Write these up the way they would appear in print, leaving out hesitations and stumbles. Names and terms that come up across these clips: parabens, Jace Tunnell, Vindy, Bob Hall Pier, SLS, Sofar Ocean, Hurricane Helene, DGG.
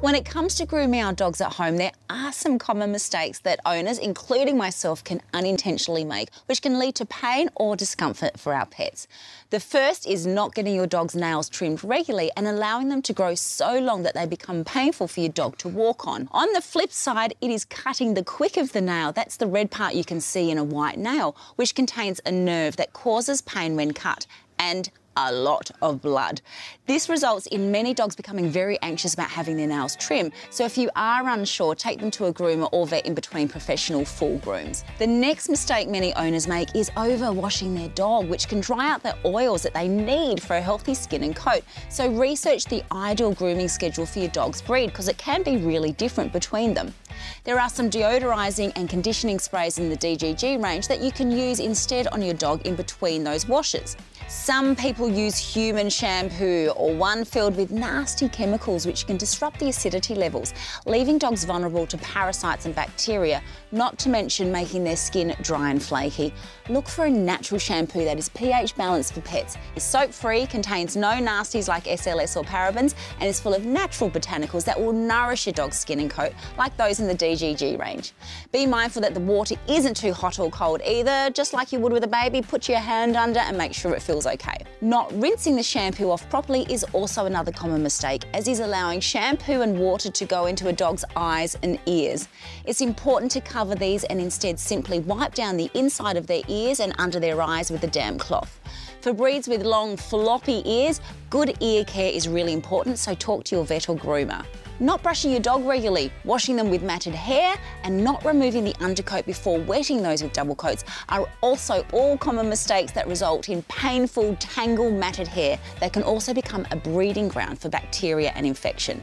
When it comes to grooming our dogs at home, there are some common mistakes that owners, including myself, can unintentionally make, which can lead to pain or discomfort for our pets. The first is not getting your dog's nails trimmed regularly and allowing them to grow so long that they become painful for your dog to walk on. On the flip side, it is cutting the quick of the nail, that's the red part you can see in a white nail, which contains a nerve that causes pain when cut, and a lot of blood. This results in many dogs becoming very anxious about having their nails trimmed, so if you are unsure, take them to a groomer or vet in between professional full grooms. The next mistake many owners make is overwashing their dog, which can dry out the oils that they need for a healthy skin and coat. So research the ideal grooming schedule for your dog's breed, because it can be really different between them. There are some deodorising and conditioning sprays in the DGG range that you can use instead on your dog in between those washes. Some people use human shampoo or one filled with nasty chemicals which can disrupt the acidity levels, leaving dogs vulnerable to parasites and bacteria, not to mention making their skin dry and flaky. Look for a natural shampoo that is pH balanced for pets, is soap-free, contains no nasties like SLS or parabens, and is full of natural botanicals that will nourish your dog's skin and coat, like those in the DGG range. Be mindful that the water isn't too hot or cold either. Just like you would with a baby, put your hand under and make sure it feels okay. Not rinsing the shampoo off properly is also another common mistake, as is allowing shampoo and water to go into a dog's eyes and ears. It's important to cover these and instead simply wipe down the inside of their ears and under their eyes with a damp cloth. For breeds with long, floppy ears, good ear care is really important, so talk to your vet or groomer. Not brushing your dog regularly, washing them with matted hair, and not removing the undercoat before wetting those with double coats are also all common mistakes that result in painful, tangled, matted hair that can also become a breeding ground for bacteria and infection.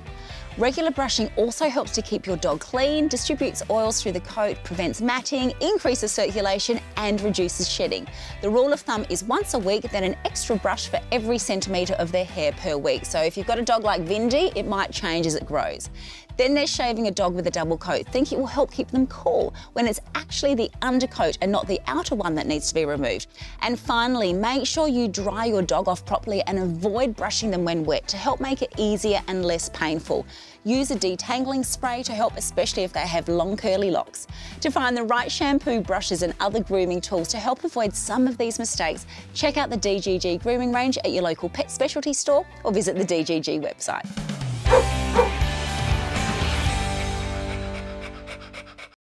Regular brushing also helps to keep your dog clean, distributes oils through the coat, prevents matting, increases circulation, and reduces shedding. The rule of thumb is once a week, then an extra brush for every centimetre of their hair per week. So if you've got a dog like Vindy, it might change as it grows. Then there's shaving a dog with a double coat. Think it will help keep them cool, when it's actually the undercoat and not the outer one that needs to be removed. And finally, make sure you dry your dog off properly and avoid brushing them when wet to help make it easier and less painful. Use a detangling spray to help, especially if they have long curly locks. To find the right shampoo, brushes and other grooming tools to help avoid some of these mistakes, check out the DGG grooming range at your local pet specialty store or visit the DGG website.